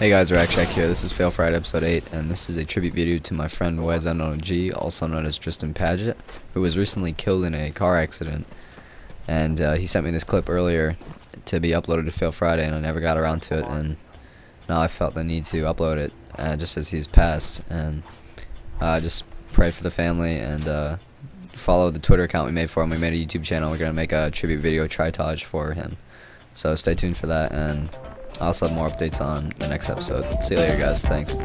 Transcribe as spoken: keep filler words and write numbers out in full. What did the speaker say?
Hey guys, Rackshack here. This is Fail Friday episode eight, and this is a tribute video to my friend Wes Nono G, also known as Dristin Padgett, who was recently killed in a car accident. And uh, he sent me this clip earlier to be uploaded to Fail Friday, and I never got around to it. And now I felt the need to upload it uh, just as he's passed. And I uh, just pray for the family and uh, follow the Twitter account we made for him. We made a YouTube channel. We're gonna make a tribute video tritage for him. So stay tuned for that, and I'll also have more updates on the next episode. See you later, guys. Thanks.